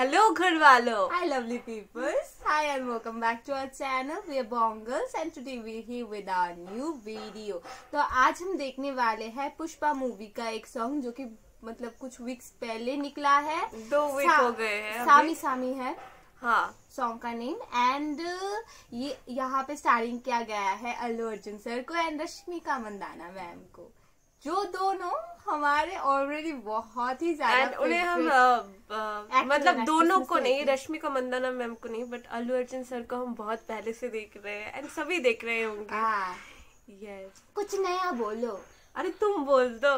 Hello घरवालों, hi lovely people, hi and welcome back to our channel. We are Bong girlZ and today we are here with our new video. तो आज हम देखने वाले हैं Pushpa movie का एक सॉन्ग जो कि मतलब कुछ वीक्स पहले निकला है, 2 वीक हो गए हैं। सामी सामी है हाँ सॉन्ग का नेम एंड ये यहाँ पे स्टारिंग किया गया है अल्लू अर्जुन सर को एंड रश्मिका मंदाना मैम को, जो दोनों हमारे ऑलरेडी बहुत ही ज्यादा उन्हें हम मतलब दोनों को नहीं, रश्मिका मंदाना मैम को नहीं बट अल्लू अर्जुन सर को हम बहुत पहले से देख रहे हैं एंड सभी देख रहे होंगे। यस, कुछ नया बोलो। अरे तुम बोल दो,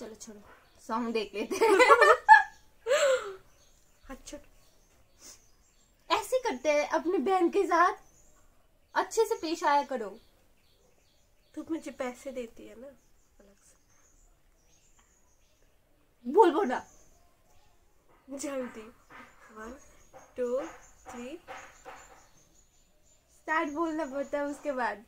चलो छोड़ो सॉन्ग देख लेते हैं। अच्छा ऐसे करते हैं अपनी बहन के साथ, अच्छे से पेश आया करो। तू मुझे पैसे देती है ना अलग से। बोल बोला जल्दी, 1 2 3 स्टार्ट बोलना पड़ता है, उसके बाद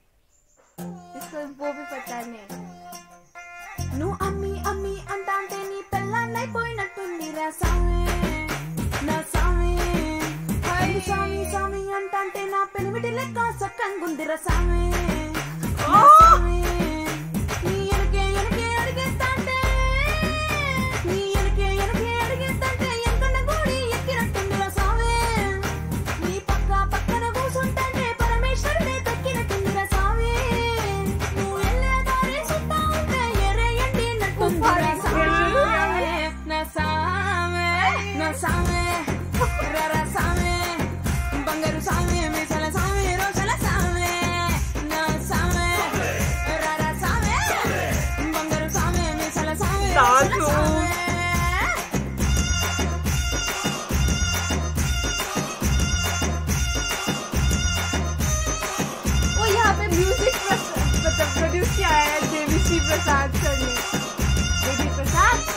इसको वो भी पता नहीं। नो अम्मी अम्मी अंदाज़े नहीं पहला नहीं कोई ना तुम मेरा सामी ना सामी हाय सामी सामी अंदाज़े ना पहले मिटे लेकर सकन गुंदेरा सामी प्रसाद देवी प्रसाद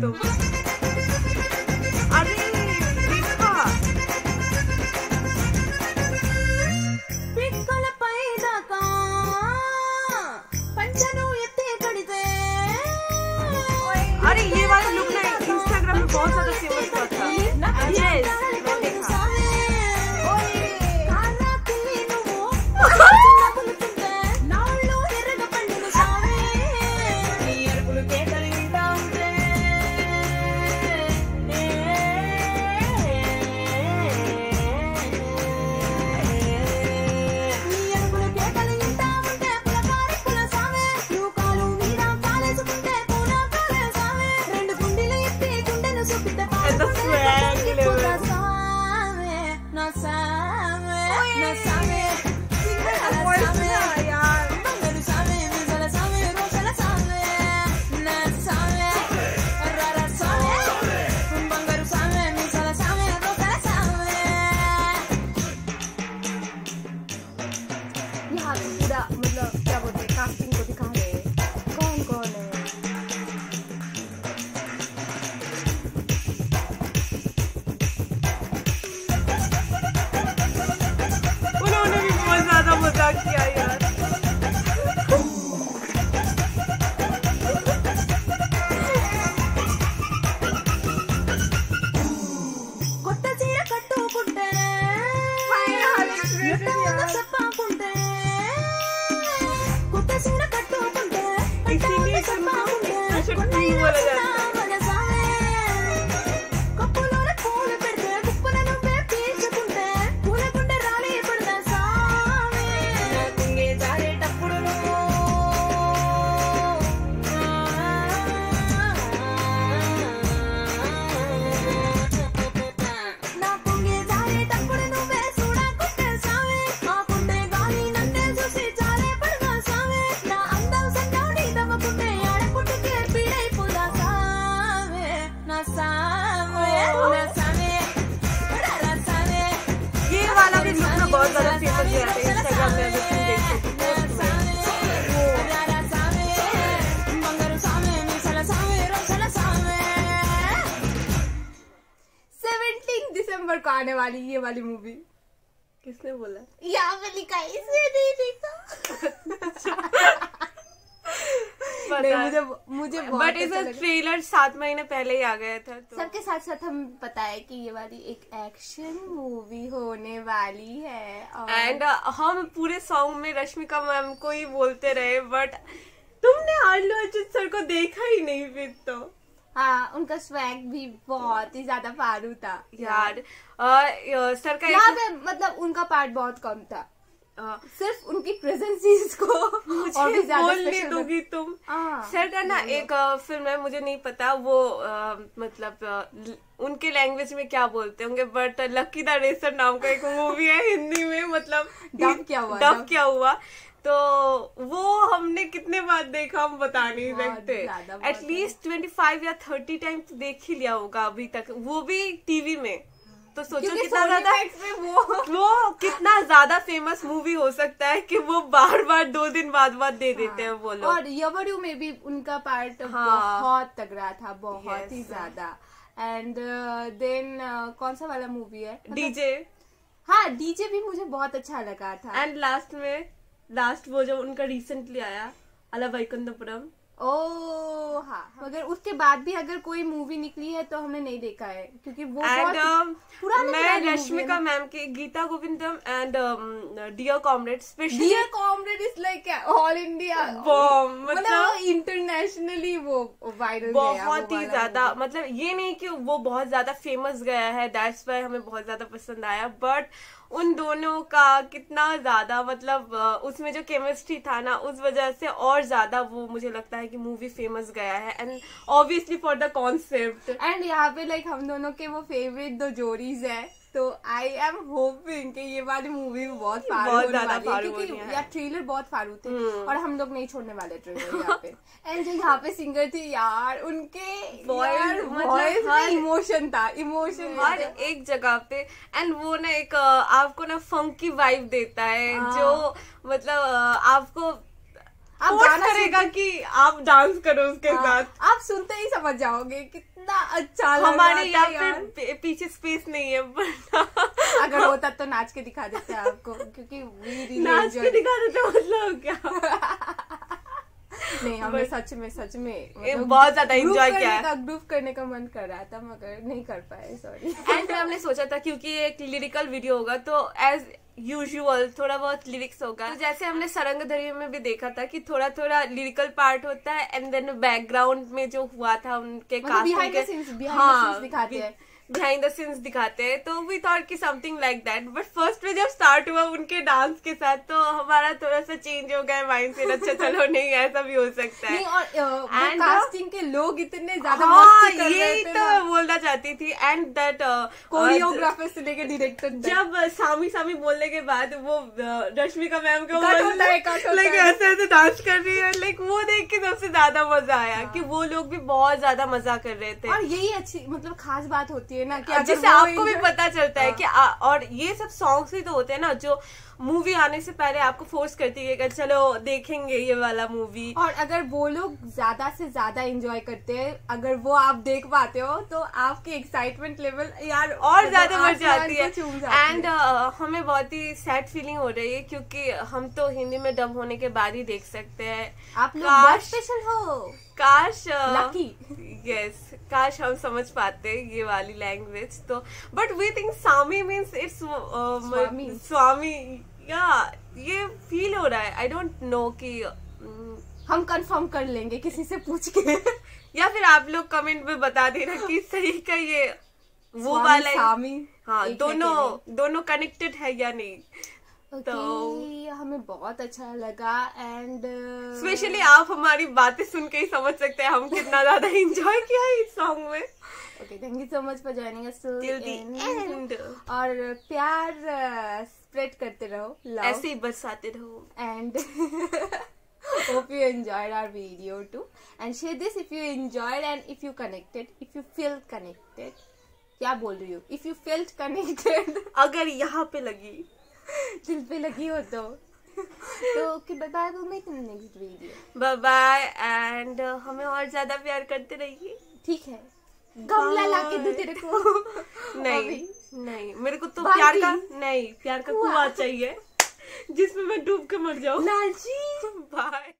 तो। अरे देखा पिंकल पैदा का पंचनू इतने कड़ते। अरे ये वाला लुक ना इंस्टाग्राम में बहुत ज्यादा फेमस हुआ था। यस को आने वाली ये वाली मूवी। किसने बोला? यहाँ पे लिखा, इसने नहीं देखा। मुझे मुझे बट इस ट्रेलर 7 महीने पहले ही आ गया था तो। सबके साथ साथ हम पता है कि ये वाली एक एक्शन मूवी होने वाली है एंड हम पूरे सॉन्ग में रश्मिका मैम को ही बोलते रहे बट तुमने अल्लू अर्जुन सर को देखा ही नहीं फिर तो। हाँ उनका स्वैग भी बहुत ही ज्यादा फारू था यार। सर का मतलब उनका पार्ट बहुत कम था सिर्फ उनकी प्रेजेंसेस को मुझे बोल नहीं दूंगी तुम। सर का ना एक फिल्म है मुझे नहीं पता वो मतलब उनके लैंग्वेज में क्या बोलते होंगे बट लकी द रेसर नाम का एक मूवी है हिंदी में मतलब डब क्या हुआ तो वो हमने कितने बार देखा हम बता नहीं सकते। एटलीस्ट 25 या 30 टाइम तो देख ही लिया होगा अभी तक वो भी टीवी में। तो सोचो कितना ज्यादा वो कितना ज्यादा फेमस मूवी हो सकता है कि वो बार बार 2 दिन बाद दे देते हैं वो लोग। और यवड़ू में भी उनका पार्ट बहुत तगड़ा था बहुत ही ज्यादा। एंड देन कौन सा वाला मूवी है डीजे। हाँ डीजे भी मुझे बहुत अच्छा लगा था। एंड लास्ट वो जो उनका रिसेंटली आया अलापुरम ओ हाँ मगर उसके बाद भी अगर कोई मूवी निकली है तो हमने नहीं देखा है क्योंकि वो पुरानी मैं रश्मिका मैम के Geetha Govindam and dear comrade specially dear comrade is like all India मतलब इंटरनेशनली वो वायरल बहुत ही ज्यादा मतलब ये नहीं कि वो बहुत ज्यादा फेमस गया है दैट्स व्हाई हमें बहुत ज्यादा पसंद आया बट उन दोनों का कितना ज्यादा मतलब उसमें जो केमिस्ट्री था ना उस वजह से और ज्यादा वो मुझे लगता है कि मूवी फेमस गया है and obviously for the concept. And यहाँ पे लाइक हम दोनों के वो फेवरेट 2 जोड़ीज है तो आई एम होपिंग कि ये वाली मूवी भी बहुत ज्यादा फारू होने वाली है यार। ट्रेलर बहुत फारू थे और हम लोग नहीं छोड़ने वाले ट्रेलर यहाँ पे। एंड जो यहाँ पे सिंगर थे यार उनके वॉइस में इमोशन था इमोशन हर एक जगह पे। एंड वो ना एक आपको ना फंकी वाइब देता है जो मतलब आपको आप गाना करेगा कि आप डांस करो उसके साथ। आप सुनते ही समझ जाओगे कितना अच्छा लगा। हमारे यहाँ पे पीछे स्पेस नहीं है अगर होता तो नाच के दिखा देते आपको क्योंकि really नाच के दिखा देते मतलब क्या नहीं हमें सच में बहुत ज्यादा एंजॉय किया है। ग्रुप करने का मन कर रहा था मगर नहीं कर पाए सॉरी। एंड हमने सोचा था क्योंकि एक लिरिकल वीडियो होगा तो एज यूजुअल थोड़ा बहुत लिरिक्स होगा तो जैसे हमने सरंगधरी में भी देखा था कि थोड़ा थोड़ा लिरिकल पार्ट होता है एंड देन बैकग्राउंड में जो हुआ था उनके बिहाइंड द सीन्स दिखाते हैं तो वी थॉट कि something like that but first में जब स्टार्ट हुआ उनके डांस के साथ तो हमारा थोड़ा सा चेंज हो गया माइंड से। अच्छा चलो नहीं ऐसा भी हो सकता है। एंड कास्टिंग के लोग इतने ज्यादा मस्ती कर रहे थे तो बोलना चाहती थी। एंड दैट कोरियोग्राफर से लेकर डायरेक्टर जब सामी सामी बोलने के बाद वो रश्मिका मैम को लाइक ऐसे ऐसे डांस कर रही है लाइक वो देख के सबसे ज्यादा मजा आया कि वो लोग भी बहुत ज्यादा मजा कर रहे थे। और यही अच्छी मतलब खास बात होती है ना कि जैसे आपको भी पता चलता है कि और ये सब सॉन्ग्स ही तो होते हैं ना जो मूवी आने से पहले आपको फोर्स करती है कि चलो देखेंगे ये वाला मूवी। और अगर वो लोग ज्यादा से ज्यादा एंजॉय करते हैं अगर वो आप देख पाते हो तो आपके एक्साइटमेंट लेवल यार और ज्यादा बढ़ जाती है। एंड हमें बहुत ही सैड फीलिंग हो रही है क्योंकि हम तो हिंदी में डब होने के बाद ही देख सकते हैं। आप लोग बहुत स्पेशल हो काश लकी यस काश हम समझ पाते ये वाली लैंग्वेज तो but we think Saami means it's Swami या ये फील हो रहा है। आई डोंट नो कि हम कंफर्म कर लेंगे किसी से पूछ के या फिर आप लोग कमेंट में बता देना कि सही का ये वो वाला सामी हाँ दोनों कनेक्टेड है या नहीं। तो हमें बहुत अच्छा लगा एंड स्पेशली आप हमारी बातें सुन के ही समझ सकते हैं हम कितना ज्यादा एंजॉय किया है इस सॉन्ग में। Okay thank you so much for joining us till the end और प्यार स्प्रेड करते रहो ऐसे ही बरसाते रहो and hope you enjoyed our video too and share this if you enjoyed and if you connected if you feel connected क्या बोल रही हो if you felt connected अगर यहाँ पे लगी दिल पे लगी हो तो ओके बाय बाय वो मिलते हैं next video bye bye and हमें और ज्यादा प्यार करते रहिए ठीक है। गमला लाके दो तेरे को नहीं मेरे को तो प्यार का कुआं चाहिए जिसमें मैं डूब के मर जाऊँ। बाय।